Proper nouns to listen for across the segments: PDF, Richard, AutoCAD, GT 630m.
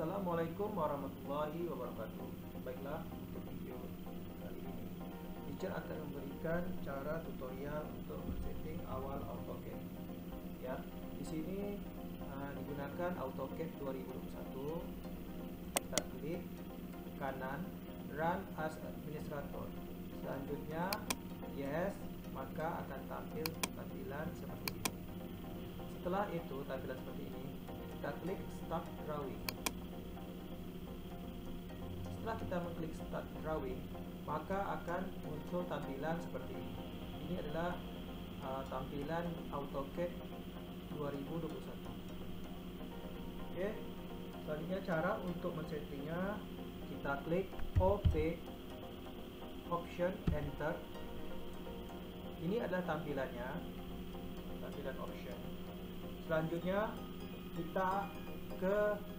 Assalamualaikum warahmatullahi wabarakatuh. Baiklah, untuk video kali ini Richard akan memberikan cara tutorial untuk setting awal AutoCAD. Ya, di sini digunakan AutoCAD 2021. Kita klik kanan, Run as Administrator. Selanjutnya Yes, maka akan tampil tampilan seperti ini. Setelah itu tampilan seperti ini, kita klik Start Drawing. Setelah kita mengklik Start Drawing, maka akan muncul tampilan seperti ini. Ini adalah tampilan AutoCAD 2021. Oke, selanjutnya cara untuk men-settingnya, kita klik OP, Option, Enter. Ini adalah tampilannya, tampilan option. Selanjutnya kita ke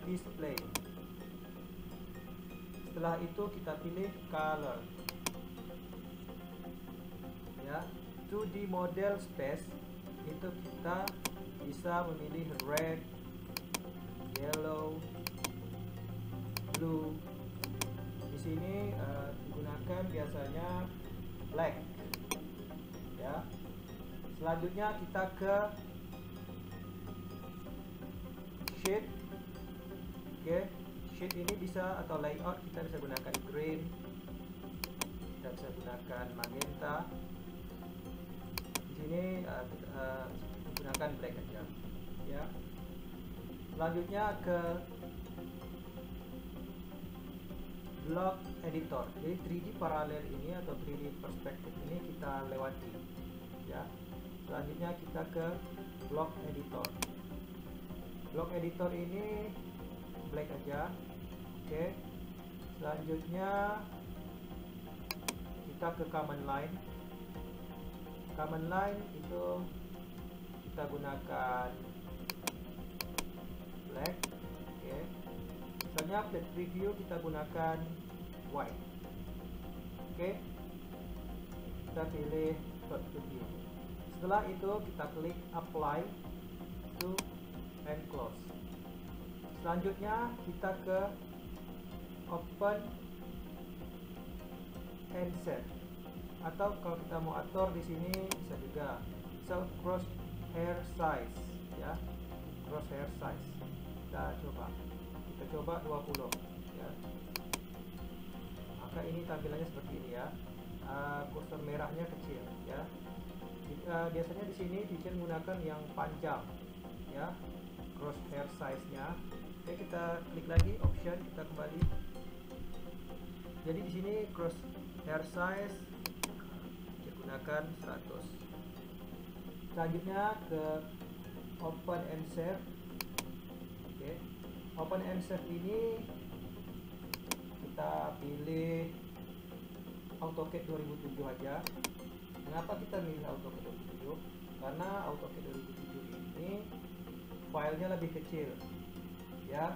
display. Setelah itu kita pilih color. Ya, 2D model space itu kita bisa memilih red, yellow, blue. Di sini digunakan biasanya black. Ya. Selanjutnya kita ke sheet. Oke, sheet ini bisa atau layout kita bisa gunakan green, kita bisa gunakan magenta. Di sini gunakan black aja. Ya. Selanjutnya ke block editor. Jadi 3D paralel ini atau 3D perspektif ini kita lewati. Ya. Selanjutnya kita ke block editor. Block editor ini black aja. Oke. Selanjutnya kita ke command line. Command line itu kita gunakan black. Oke. Misalnya plate preview kita gunakan white. Oke, kita pilih plate preview. Setelah itu kita klik apply to and close. Selanjutnya kita ke open and set, atau kalau kita mau atur di sini bisa juga, misal crosshair size. Ya, crosshair size kita coba. Kita coba 20 ya. Maka ini tampilannya seperti ini ya. Kursor merahnya kecil ya. Biasanya di sini desain menggunakan yang panjang ya, crosshair size-nya. Oke, kita klik lagi option, kita kembali. Jadi di sini crosshair size kita gunakan 100. Selanjutnya ke open and save. Oke. Open and save ini kita pilih AutoCAD 2007 aja. Kenapa kita milih AutoCAD 2007? Karena AutoCAD 2007 ini filenya lebih kecil, ya.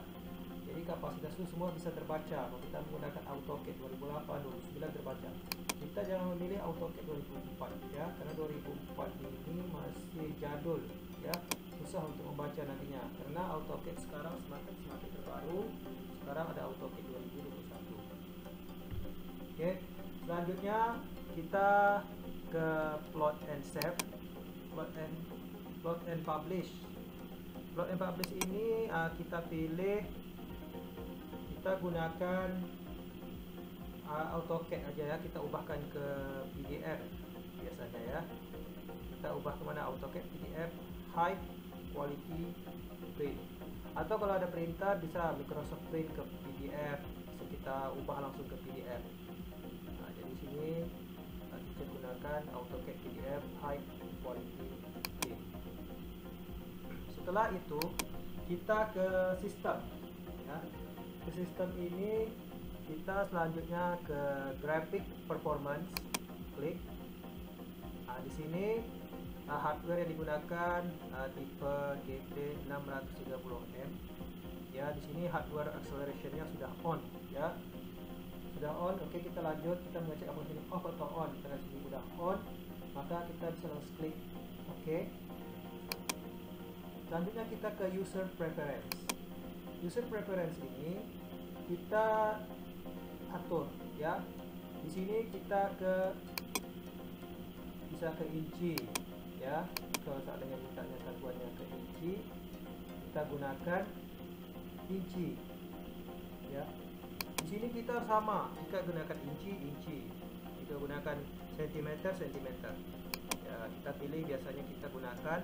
Jadi kapasitas itu semua bisa terbaca. Kalau kita menggunakan AutoCAD 2008, 2009 terbaca. Kita jangan memilih AutoCAD 2004 ya, karena 2004 ini masih jadul, ya. Susah untuk membaca nantinya, karena AutoCAD sekarang semakin terbaru. Sekarang ada AutoCAD 2021. Oke, selanjutnya kita ke plot and save, plot and publish. Plot and publish ini kita pilih, kita gunakan AutoCAD aja ya. Kita ubahkan ke PDF biasanya ya. Kita ubah kemana? AutoCAD PDF, high quality print, atau kalau ada printer bisa Microsoft Print ke PDF, bisa kita ubah langsung ke PDF. Nah, jadi sini kita gunakan AutoCAD PDF high quality print. Setelah itu kita ke sistem ya. Ke sistem ini kita selanjutnya ke graphic performance, klik. Nah, di sini hardware yang digunakan tipe GT 630m. Ya, di sini hardware acceleration-nya sudah on ya. Sudah on. Oke, kita lanjut, kita mengecek apakah ini off atau on. Karena sini sudah on, maka kita bisa langsung klik. Oke. Selanjutnya kita ke user preference. user preference ini kita atur ya. Di sini kita bisa ke inci ya. Kalau seandainya mintanya satuannya ke inci, kita gunakan inci ya. Di sini kita sama, jika gunakan inci, jika gunakan sentimeter ya, kita pilih, biasanya kita gunakan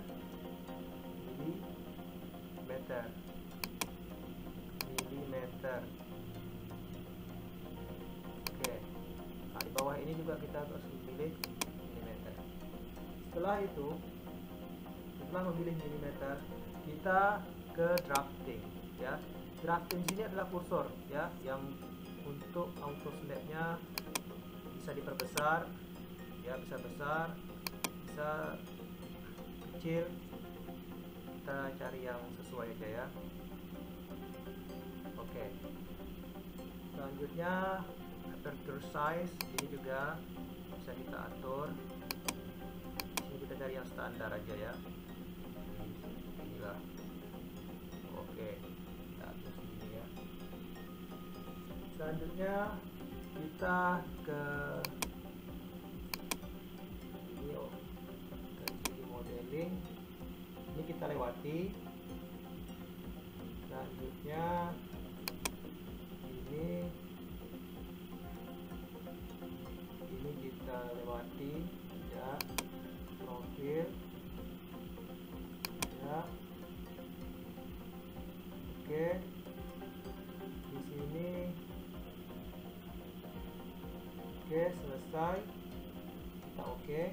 milimeter. Oke, nah, di bawah ini juga kita harus memilih milimeter. Setelah itu, setelah memilih milimeter, kita ke drafting ya. Drafting ini adalah kursor ya, yang untuk auto select-nya bisa diperbesar ya, bisa besar, bisa kecil. Kita cari yang sesuai aja ya. Oke. Selanjutnya aperture size ini juga bisa kita atur. Ini kita cari yang standar aja ya. Inilah. Oke. Kita atur ini ya. Selanjutnya kita ke ini, ke 3D modeling. Ini kita lewati. Selanjutnya ini kita lewati ya, profil ya. Oke, di sini oke, selesai, kita oke.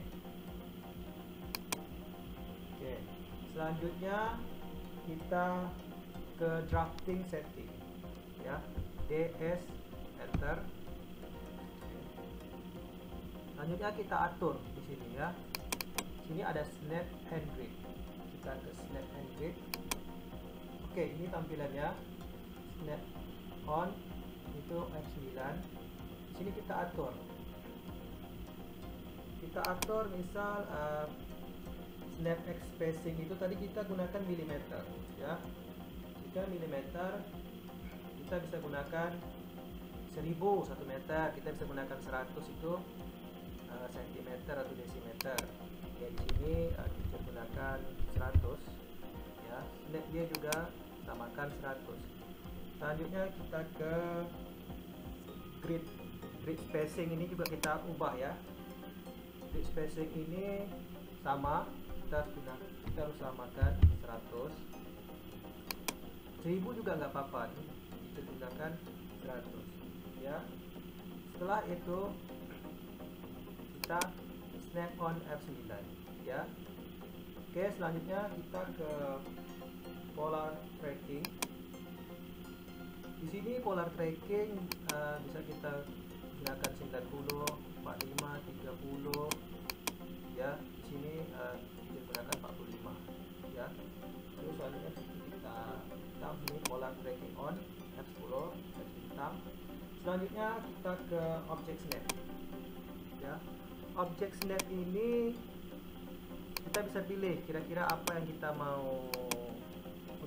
Selanjutnya kita ke drafting setting ya, DS enter. Selanjutnya kita atur di sini ya. Sini ada snap and grid. Kita ke snap and grid. Oke, ini tampilannya. Snap on itu F9. Sini kita atur. Kita atur misal snap X spacing itu tadi kita gunakan milimeter ya. Jika milimeter, kita bisa gunakan 1000 1 meter, kita bisa gunakan 100 itu sentimeter atau desimeter ya. Di sini kita gunakan 100 ya. Snap dia juga samakan 100. Selanjutnya kita ke grid spacing. Ini juga kita ubah ya. Grid spacing ini sama, kita harus samakan 100. 1000 juga nggak apa-apa, kita gunakan 100 ya. Setelah itu kita snap on F9 ya. Oke, selanjutnya kita ke polar tracking. Di sini polar tracking bisa kita gunakan 90, 45, 30 ya. Di sini digunakan 45 ya. Terus selanjutnya kita pilih polar tracking on F10 F6. Selanjutnya kita ke object snap ya. Object snap ini kita bisa pilih kira-kira apa yang kita mau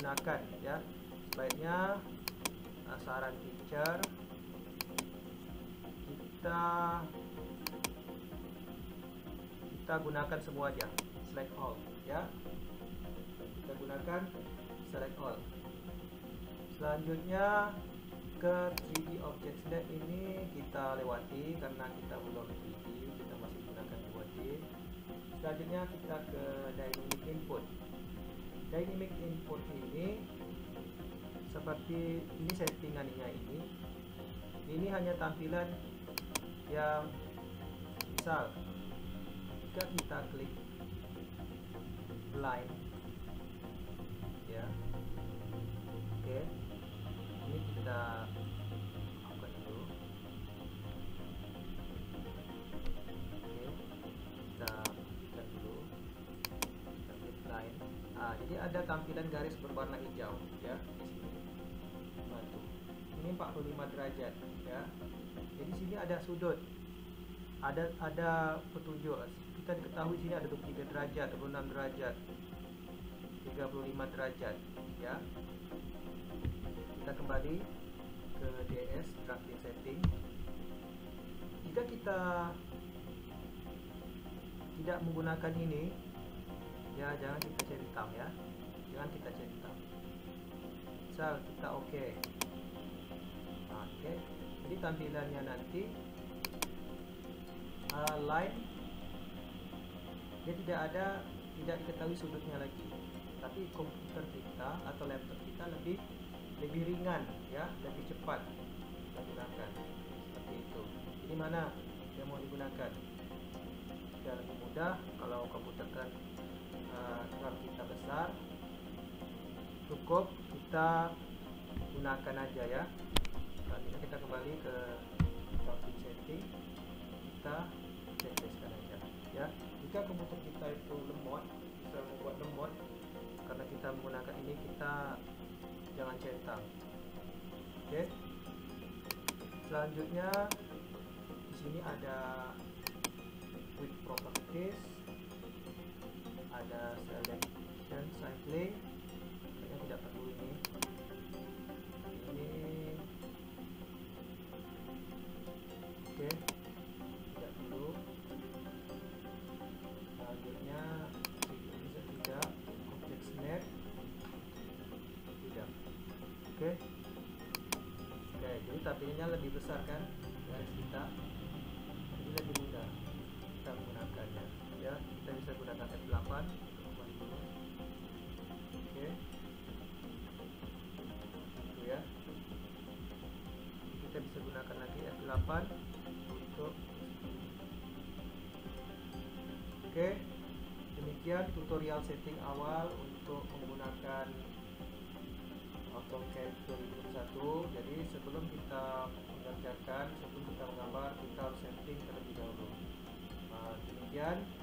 gunakan ya. Sebaiknya saran teacher, kita gunakan semua aja, select all ya. Kita gunakan select all. Selanjutnya ke 3D object snap ini kita lewati karena kita belum 3D, kita masih gunakan 2D. Selanjutnya kita ke dynamic input. Dynamic input ini seperti ini settingannya, ini hanya tampilan yang misal jika kita klik blind ya. Oke, ini kita buka dulu. Oke, kita buka dulu, kita klik blind. Nah, jadi ada tampilan garis berwarna hijau ya di sini. Ini 45 derajat ya. Jadi sini ada sudut, ada petunjuk. Kita diketahui sini ada 23 derajat, 26 derajat, 35 derajat ya. Kita kembali ke DS Graphic Setting. Jika kita tidak menggunakan ini, ya jangan kita cetak ya, jangan kita cetak. Misal kita oke. Jadi tampilannya nanti line dia tidak diketahui sudutnya lagi, tapi komputer kita atau laptop kita lebih ringan ya, lebih cepat kita gunakan seperti itu. Ini mana yang mau digunakan? Dan lebih mudah kalau komputer kan RAM kita besar, cukup kita gunakan aja ya. Selanjutnya kita kembali ke grafik setting, kita seteskan aja ya. Jika komputer kita itu lemot, bisa membuat lemot karena kita menggunakan ini, kita jangan centang. Oke. Selanjutnya di sini ada quick properties, ada selection cycling, kayaknya tidak perlu ini. Oke, tidak perlu. Selanjutnya bisa tidak complex net, tidak. Oke, jadi tampilnya lebih besar kan dari kita, jadi lebih mudah kita menggunakannya ya. Kita bisa gunakan F8. Oke, itu ya, kita bisa gunakan lagi F8 untuk. Oke, demikian tutorial setting awal untuk menggunakan AutoCAD 2021. Jadi sebelum kita mengerjakan, sebelum kita menggambar, kita harus setting terlebih dahulu. Demikian.